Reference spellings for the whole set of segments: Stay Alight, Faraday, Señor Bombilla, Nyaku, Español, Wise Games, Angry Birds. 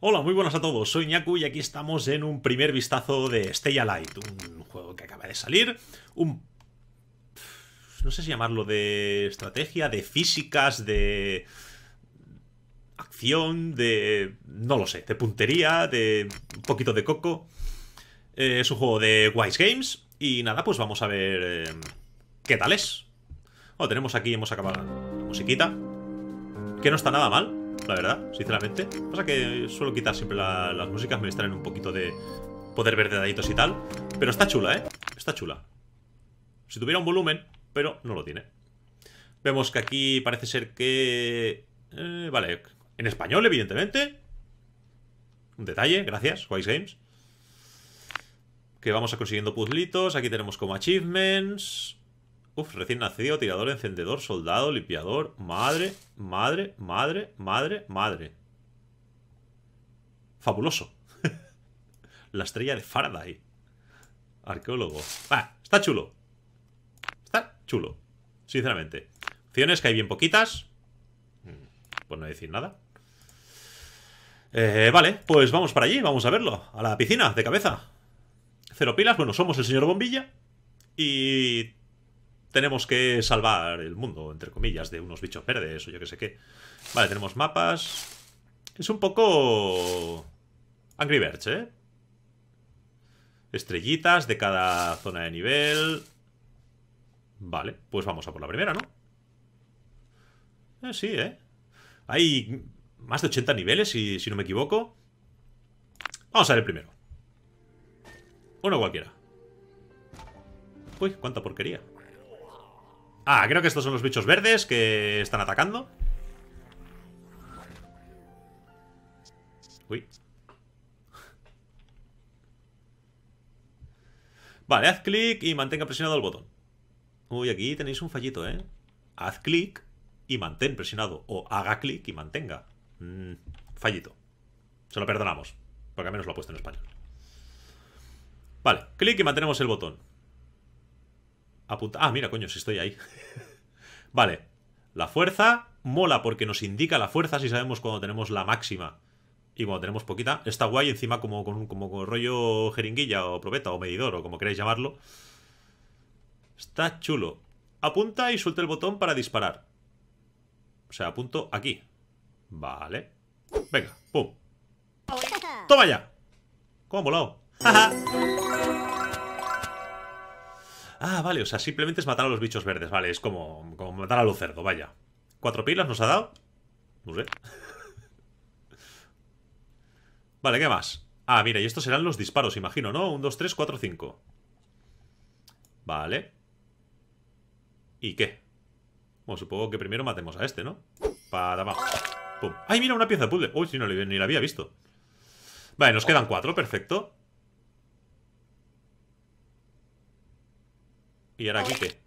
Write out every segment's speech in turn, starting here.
Hola, muy buenas a todos, soy Nyaku y aquí estamos en un primer vistazo de Stay Alight, un juego que acaba de salir, no sé si llamarlo de estrategia, de físicas, de acción, de... no lo sé, de puntería, de un poquito de coco. Es un juego de Wise Games y nada, pues vamos a ver qué tal es. Bueno, tenemos aquí, hemos acabado la musiquita, que no está nada mal. La verdad, sinceramente. Pasa que suelo quitar siempre las músicas, me distraen un poquito de poder ver dedaditos y tal. Pero está chula, ¿eh? Está chula. Si tuviera un volumen, pero no lo tiene. Vemos que aquí parece ser que... vale, en español, evidentemente. Un detalle, gracias, Wise Games. Que vamos a consiguiendo puzzlitos. Aquí tenemos como achievements... Uf, recién nacido, tirador, encendedor, soldado, limpiador, madre. Fabuloso. La estrella de Faraday. Arqueólogo. Ah, está chulo. Está chulo, sinceramente. Opciones que hay bien poquitas. Pues no decir nada. Vale, pues vamos para allí, vamos a verlo. A la piscina, de cabeza. 0 pilas, bueno, somos el señor Bombilla. Y... tenemos que salvar el mundo, entre comillas, de unos bichos verdes o yo que sé qué. Vale, tenemos mapas. Es un poco... Angry Birds, ¿eh? Estrellitas de cada zona de nivel. Vale, pues vamos a por la primera, ¿no? Sí, ¿eh? Hay más de 80 niveles, si no me equivoco. Vamos a ver el primero. Uno cualquiera. Uy, cuánta porquería. Ah, creo que estos son los bichos verdes que están atacando. Uy. Vale, haz clic y mantenga presionado el botón. Uy, aquí tenéis un fallito, ¿eh? Haz clic y mantén presionado. O haga clic y mantenga. Fallito. Se lo perdonamos, porque al menos lo ha puesto en español. Vale, clic y mantenemos el botón. Apunta... Ah, mira, coño, si estoy ahí. Vale. La fuerza mola porque nos indica la fuerza si sabemos cuando tenemos la máxima. Y cuando tenemos poquita. Está guay encima como rollo jeringuilla o probeta o medidor o como queráis llamarlo. Está chulo. Apunta y suelta el botón para disparar. O sea, apunto aquí. Vale. Venga, pum. ¡Toma ya! ¿Cómo ha molado? Ah, vale, o sea, simplemente es matar a los bichos verdes. Vale, es como matar a Lucerdo, vaya. 4 pilas nos ha dado. No sé. Vale, ¿qué más? Ah, mira, y estos serán los disparos, imagino, ¿no? 1, 2, 3, 4, 5. Vale. ¿Y qué? Bueno, supongo que primero matemos a este, ¿no? Para abajo. Pum. ¡Ay, mira, una pieza de puzzle! Uy, sí, no, ni la había visto. Vale, nos quedan 4, perfecto. ¿Y ahora aquí qué?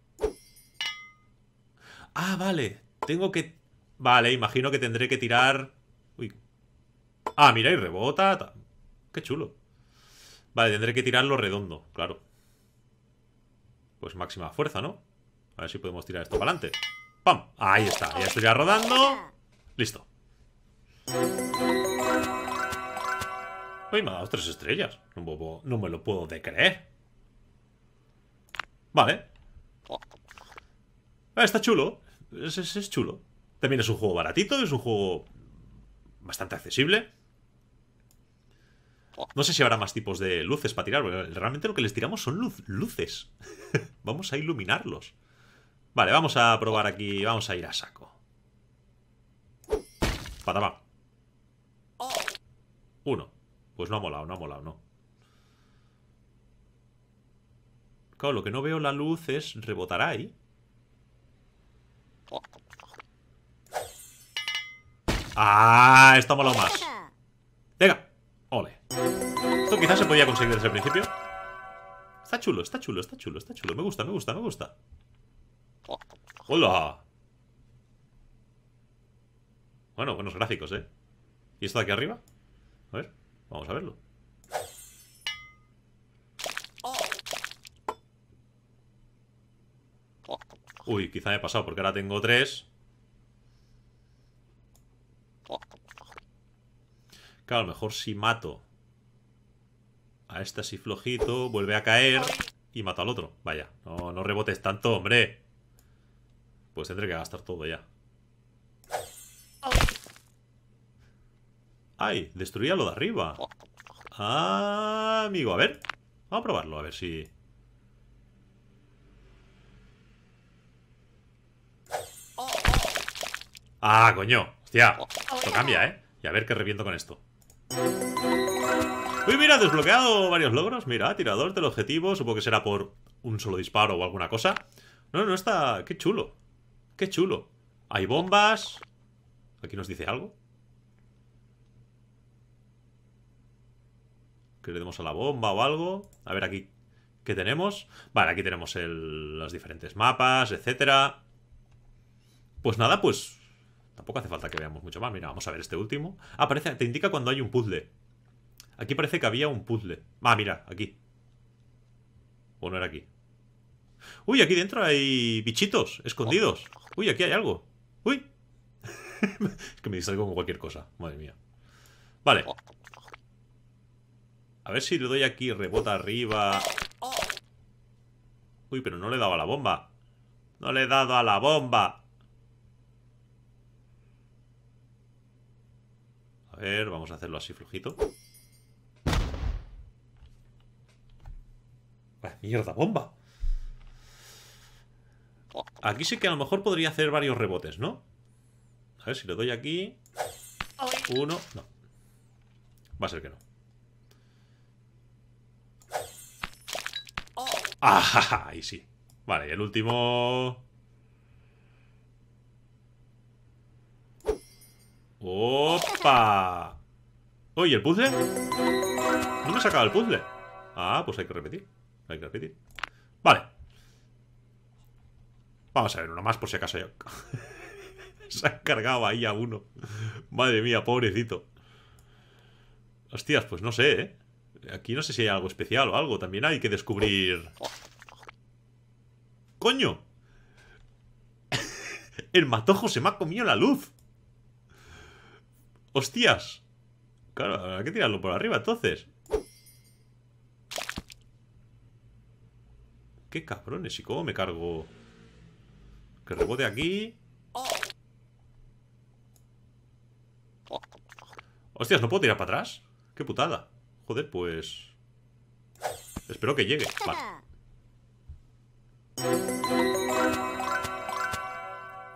Ah, vale. Tengo que... Vale, imagino que tendré que tirar... Uy. Ah, mira, y rebota. Qué chulo. Vale, tendré que tirarlo redondo, claro. Pues máxima fuerza, ¿no? A ver si podemos tirar esto para adelante. ¡Pam! Ahí está. Ya estoy ya rodando. Listo. Uy, me ha dado 3 estrellas. No me lo puedo de creer. Vale. Está chulo. Es chulo. También es un juego baratito. Es un juego bastante accesible. No sé si habrá más tipos de luces para tirar, porque realmente lo que les tiramos son luces. Vamos a iluminarlos. Vale, vamos a probar aquí. Vamos a ir a saco. Patamá. 1. Pues no ha molado, no. Claro, lo que no veo la luz es... ¿Rebotará ahí? ¡Ah! Esto ha molado más. ¡Venga! ¡Ole! Esto quizás se podía conseguir desde el principio. Está chulo, está chulo. Me gusta. ¡Hola! Bueno, buenos gráficos, ¿eh? ¿Y esto de aquí arriba? A ver, vamos a verlo. Uy, quizá me he pasado porque ahora tengo 3. Claro, a lo mejor si mato a este así flojito, vuelve a caer y mato al otro. Vaya, no, no rebotes tanto, hombre. Pues tendré que gastar todo ya. ¡Ay! Destruía lo de arriba. Ah, amigo, a ver. Vamos a probarlo, a ver si... ¡Ah, coño! ¡Hostia! Esto cambia, ¿eh? Y a ver qué reviento con esto. ¡Uy, mira! Desbloqueado varios logros. Mira, tirador del objetivo. Supongo que será por un solo disparo o alguna cosa. No, no está... ¡Qué chulo! ¡Qué chulo! Hay bombas. Aquí nos dice algo. Que le demos a la bomba o algo. A ver aquí. ¿Qué tenemos? Vale, aquí tenemos los diferentes mapas, etcétera. Pues nada, pues... Tampoco hace falta que veamos mucho más. Mira, vamos a ver este último. Ah, parece, te indica cuando hay un puzzle. Aquí parece que había un puzzle. Ah, mira, aquí. O no era aquí. Uy, aquí dentro hay bichitos escondidos. Uy, aquí hay algo. Uy. Es que me distraigo con cualquier cosa. Madre mía. Vale. A ver si le doy aquí, rebota arriba. Uy, pero no le he dado a la bomba. No le he dado a la bomba. A ver, vamos a hacerlo así flojito. ¡Vaya mierda, bomba! Aquí sí que a lo mejor podría hacer varios rebotes, ¿no? A ver si le doy aquí. Uno, no. Va a ser que no. ¡Ah! Ahí sí. Vale, y el último... ¡Opa! ¡Oye, el puzzle! No me he sacado el puzzle. Ah, pues hay que repetir. Hay que repetir. Vale. Vamos a ver uno más por si acaso yo. Se ha cargado ahí a uno. Madre mía, pobrecito. Hostias, pues no sé, ¿eh? Aquí no sé si hay algo especial o algo. También hay que descubrir... ¡Coño! El matojo se me ha comido la luz. ¡Hostias! Claro, habrá que tirarlo por arriba entonces. ¡Qué cabrones! ¿Y cómo me cargo? Que rebote aquí. ¡Hostias! ¿No puedo tirar para atrás? ¡Qué putada! Joder, pues... Espero que llegue. Vale.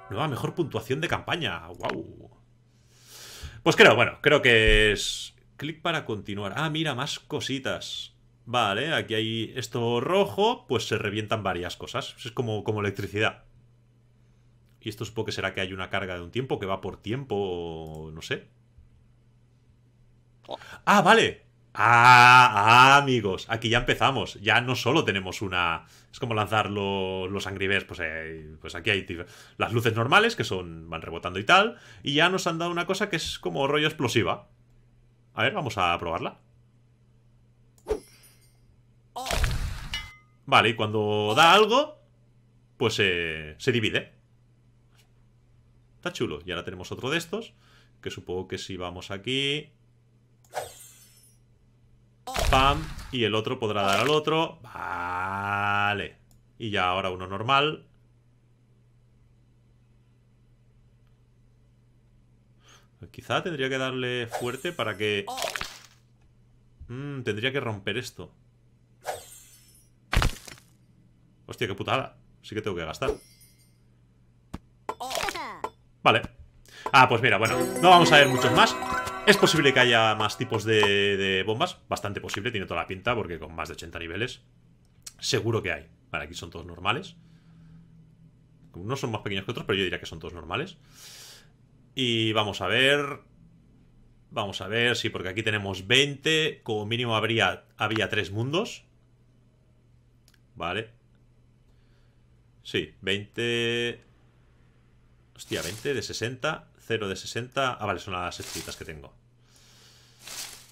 Nueva mejor puntuación de campaña. ¡Wow! Pues creo, bueno, creo que es... Clic para continuar. Ah, mira, más cositas. Vale, aquí hay esto rojo. Pues se revientan varias cosas. Es como electricidad. Y esto supongo que será que hay una carga de un tiempo que va por tiempo... No sé. ¡Ah, vale! Ah, amigos, aquí ya empezamos. Ya no solo tenemos una... Es como lanzar los Angry Birds. Pues aquí hay las luces normales que son van rebotando y tal. Y ya nos han dado una cosa que es como rollo explosiva. A ver, vamos a probarla. Vale, y cuando da algo, pues se divide. Está chulo. Y ahora tenemos otro de estos, que supongo que si vamos aquí... Pam, y el otro podrá dar al otro. Vale. Y ya ahora uno normal. Quizá tendría que darle fuerte para que... tendría que romper esto. Hostia, qué putada. Sí que tengo que gastar. Vale. Ah, pues mira, bueno, no vamos a ver muchos más. Es posible que haya más tipos de bombas. Bastante posible, tiene toda la pinta. Porque con más de 80 niveles seguro que hay. Vale, aquí son todos normales. Unos son más pequeños que otros, pero yo diría que son todos normales. Y vamos a ver. Vamos a ver, sí, porque aquí tenemos 20. Como mínimo había 3 mundos. Vale. Sí, 20. Hostia, 20 de 60. 0 de 60. Ah, vale, son las estrellitas que tengo.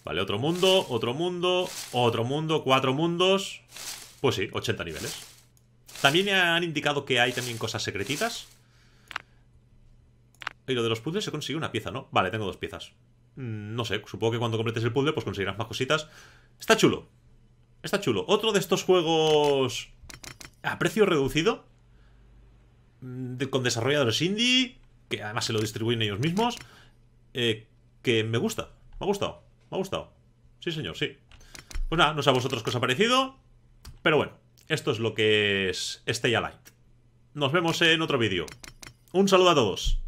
Vale, otro mundo, otro mundo, otro mundo, 4 mundos. Pues sí, 80 niveles. También han indicado que hay también cosas secretitas. Y lo de los puzzles se consigue una pieza, ¿no? Vale, tengo 2 piezas. No sé, supongo que cuando completes el puzzle pues conseguirás más cositas. Está chulo. Está chulo. Otro de estos juegos a precio reducido, con desarrolladores indie, que además se lo distribuyen ellos mismos, que me gusta. Me ha gustado. Me ha gustado. Sí, señor, sí. Pues nada, no sé a vosotros qué os ha parecido, pero bueno, esto es lo que es Stay Alight. Nos vemos en otro vídeo. Un saludo a todos.